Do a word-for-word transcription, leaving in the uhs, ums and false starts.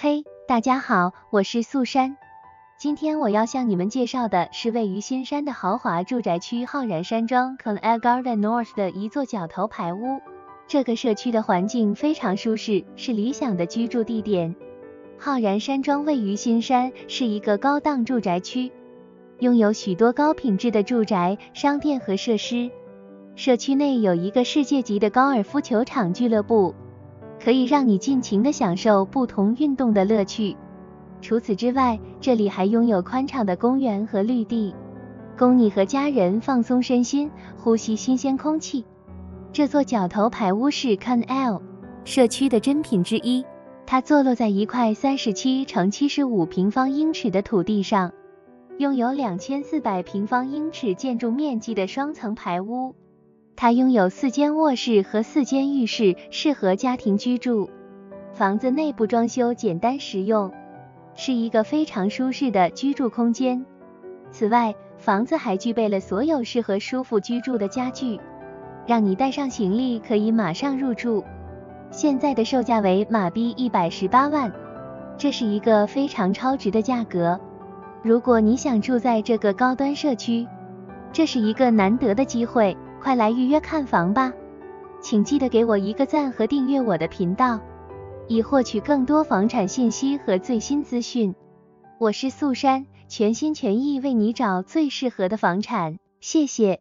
嘿，大家好，我是素珊。今天我要向你们介绍的是位于新山的豪华住宅区浩然山庄 Connaught Garden North 的一座角头排屋。这个社区的环境非常舒适，是理想的居住地点。浩然山庄位于新山，是一个高档住宅区，拥有许多高品质的住宅、商店和设施。社区内有一个世界级的高尔夫球场俱乐部，可以让你尽情地享受不同运动的乐趣。除此之外，这里还拥有宽敞的公园和绿地，供你和家人放松身心，呼吸新鲜空气。这座角头排屋是 Connaught 社区的珍品之一，它坐落在一块三十七乘七十五平方英尺的土地上，拥有两千四百平方英尺建筑面积的双层排屋。它拥有四间卧室和四间浴室，适合家庭居住。房子内部装修简单实用，是一个非常舒适的居住空间。此外，房子还具备了所有适合舒服居住的家具，让你带上行李可以马上入住。现在的售价为马币一百一十八万，这是一个非常超值的价格。如果你想住在这个高端社区，这是一个难得的机会。快来预约看房吧！请记得给我一个赞和订阅我的频道，以获取更多房产信息和最新资讯。我是素珊，全心全意为你找最适合的房产。谢谢。